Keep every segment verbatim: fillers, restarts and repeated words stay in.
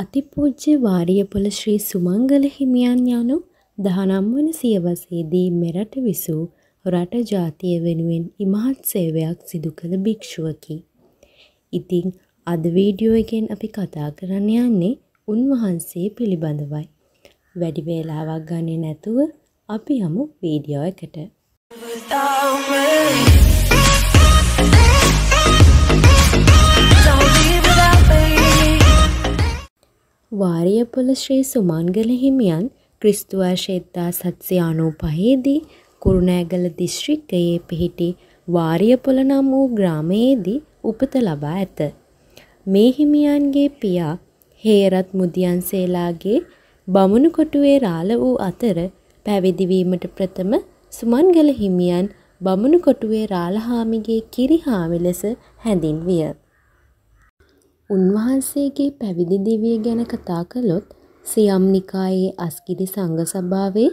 අතිපූජ්‍ය වාරියපොළ ශ්‍රී සුමංගල හිමියන් යනු දහනම වන සියවසේදී මෙරට විසූ රට ජාතිය වෙනුවෙන් ඉමහත් සේවයක් සිදු කළ භික්ෂුවකි. ඉතින් අද වීඩියෝ එකෙන් අපි කතා කරන්න යන්නේ උන්වහන්සේ පිළිබඳවයි. වැඩි වේලාවක් ගන්නේ නැතුව අපි යමු වීඩියෝ එකට. वारियपोल श्री सुमंगल हिमियन क्रिस्तु वर्षता सत्स्यानोपहे दी कुरुणैगल डिस्ट्रिक्ट ये पिहिटी वारियपोल नामू ग्रामे दी उपत लबा ऐत मे हिमियनगे पिया हेरत मुदियन सेलागे බමුණු කොටුවේ රාළ වූ අතර පැවිදි වීමට ප්‍රථම සුමංගල හිමියන් බමුණු කොටුවේ රාළ හාමිගේ කිරි හාමි ලෙස හැඳින්විය. උන්වහන්සේගේ පැවිදි දිවිය ගැන කතා කළොත් සියම් නිකායේ අස්ගිරි සංඝ සභාවේ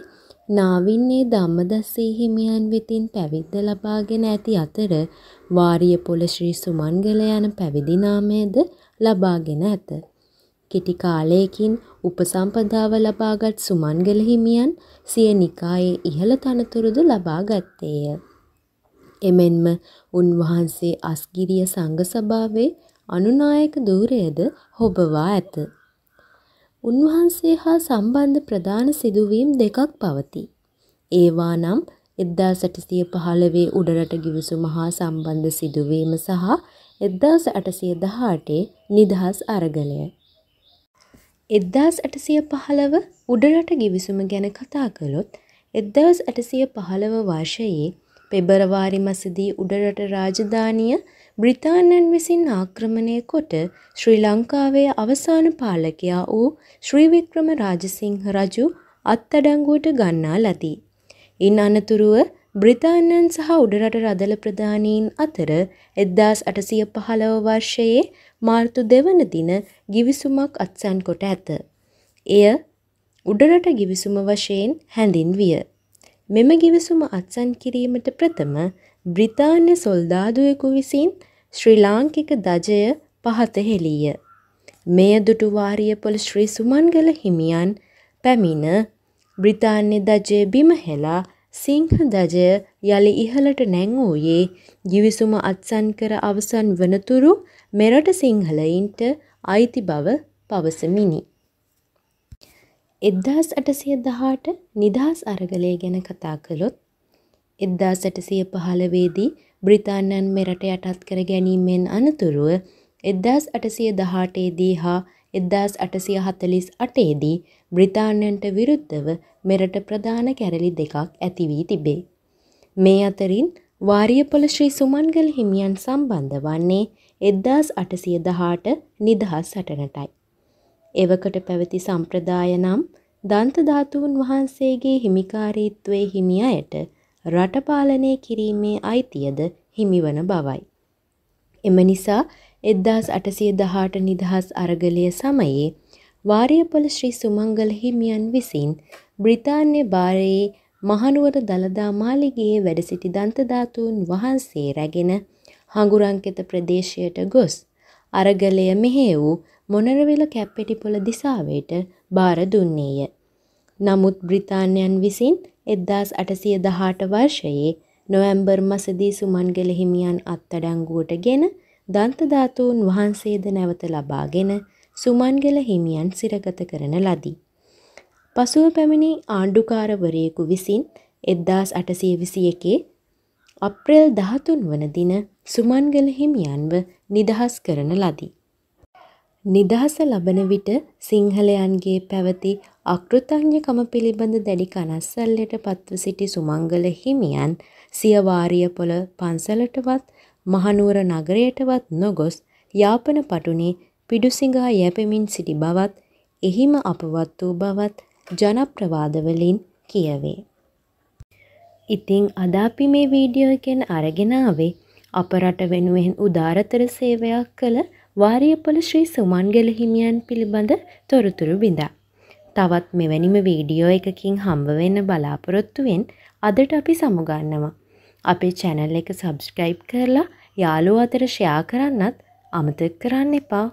නාවින්නේ ධම්මදස්සී හිමියන් වෙතින් පැවිද්ද ලබාගෙන ඇති අතර වාරියපොළ ශ්‍රී සුමංගල යන පැවිදි නාමයද ලබාගෙන ඇත. කෙටි කාලයකින් උපසම්පදාව ලබාගත් සුමංගල හිමියන් සිය නිකායේ ඉහළ තනතුරුද ලබාගත්තේය. එමෙන්ම උන්වහන්සේ අස්ගිරිය සංඝ සභාවේ අනුනායක ධූරයද හොබවා ඇත. උන්වහන්සේ හා සම්බන්ධ ප්‍රධාන සිදුවීම් දෙකක් පවතී. ඒවා නම් එක්දාස් අටසිය පහළොව උඩරට ගිවිසුම හා සම්බන්ධ සිදුවීම සහ එක්දාස් අටසිය දහඅට නිදහස් අරගලය. එක්දාස් අටසිය පහළොව උඩරට ගිවිසුම ගැන කතා කළොත් එක්දාස් අටසිය පහළොව වර්ෂයේ පෙබරවාරි මාසදී උඩරට රාජධානිය බ්‍රිතාන්‍යයන් විසින් ආක්‍රමණය කොට ශ්‍රී ලංකාවේ අවසාන පාලකයා වූ ශ්‍රී වික්‍රම රාජසිංහ රජු අත්අඩංගුවට ගන්නා ලදී. ඉන් අනතුරුව බ්‍රිතාන්‍යයන් සහ උඩරට රදළ ප්‍රධානීන් අතර එක්දාස් අටසිය පහළොව වර්ෂයේ මාර්තු දෙවන දින ගිවිසුමක් අත්සන් කොට ඇත. එය උඩරට ගිවිසුම වශයෙන් හැඳින්විය. මෙම ගිවිසුම අත්සන් කිරීමට ප්‍රථම බ්‍රිතාන්‍ය සොල්දාදුවෙකු විසින් ශ්‍රී ලාංකික දජය පහත හෙළීය. මෙය දුටු වාරියපොළ ශ්‍රී සුමංගල හිමියන් පැමිණ බ්‍රිතාන්‍ය දජය බිම හෙලා සිංහ දජය යලි ඉහළට නැංවූයේ ගිවිසුම අත්සන් කර අවසන් වනතුරු මෙරට සිංහලයින්ට අයිති බව පවසමිනි. එක්දාස් අටසිය දහඅට නිදහස් අරගලය ගැන කතා කළොත් එක්දාස් අටසිය පහළොව දී බ්‍රිතාන්‍යයන් මෙරට යටත් කර ගැනීමෙන් අනතුරුව එක්දාස් අටසිය දහඅට දී හා එක්දාස් අටසිය හතළිස් අට දී බ්‍රිතාන්‍යයන්ට විරුද්ධව මෙරට ප්‍රධාන කැරලි දෙකක් ඇති වී තිබේ. මේ අතරින් වාරියපොළ ශ්‍රී සුමංගල හිමියන් සම්බන්ධ වන්නේ එක්දාස් අටසිය දහඅට නිදහස් සටනටයි. එවකට පැවති සම්ප්‍රදාය නම් දන්ත ධාතුන් වහන්සේගේ හිමිකාරීත්වයේ හිමියයට රට පාලනය කිරීමේ අයිතියද හිමිවන බවයි. එම නිසා එක්දාස් අටසිය දහඅට නිදහස් අරගලය සමයේ වාරියපොළ ශ්‍රී සුමංගල හිමියන් විසින් බ්‍රිතාන්‍ය භාරයේ මහනුවර දළදා මාලිගයේ වැඩ සිටි දන්ත ධාතුන් වහන්සේ රැගෙන හඟුරංකෙත ප්‍රදේශයට ගොස් අරගලය මෙහෙවූ මොණරවිල කැප්පෙටිපොළ දිසාවට බාර දුන්නේය. නමුත් බ්‍රිතාන්‍යයන් විසින් එක්දාස් අටසිය දහඅට වර්ෂයේ නොවැම්බර් මාසදී සුමංගල හිමියන් අත්අඩංගුවටගෙන දන්ත ධාතුන් වහන්සේද නැවත ලබාගෙන සුමංගල හිමියන් සිරගත කරන ලදී. පසුව පැමිණි ආණ්ඩුකාරවරයෙකු විසින් එක්දාස් අටසිය විසිඑක අප්‍රේල් දහතුන් වන දින සුමංගල හිමියන්ව නිදහස් කරන ලදී. නිදහස ලබන විට සිංහලයන්ගේ පැවති අකෘතඥකම පිළිබඳ දැඩි කනස්සල්ලට පත්ව සිටි සුමංගල හිමියන් සිය වාරියපොළ පන්සලටවත් මහනුවර නගරයටවත් නොගොස් යාපන පටුනේ පිඩුසිඟා යැපෙමින් සිටි බවත් එහිම අපවත් වූ බවත් ජනප්‍රවාදවලින් කියවේ. ඉතින් අද අපි මේ වීඩියෝ එකෙන් අරගෙන ආවේ අප රට වෙනුවෙන් උදාරතර සේවයක් කළ වාරියපොළ ශ්‍රී සුමංගල හිමියන් පිළිබඳ තොරතුරු බිඳා. තවත් මෙවැනිම වීඩියෝ එකකින් හම්බ වෙන්න බලාපොරොත්තු වෙන් අදට අපි සමුගන්නවා. අපේ channel එක subscribe කරලා යාළුවෝ අතර share කරන්නත් අමතක කරන්න එපා.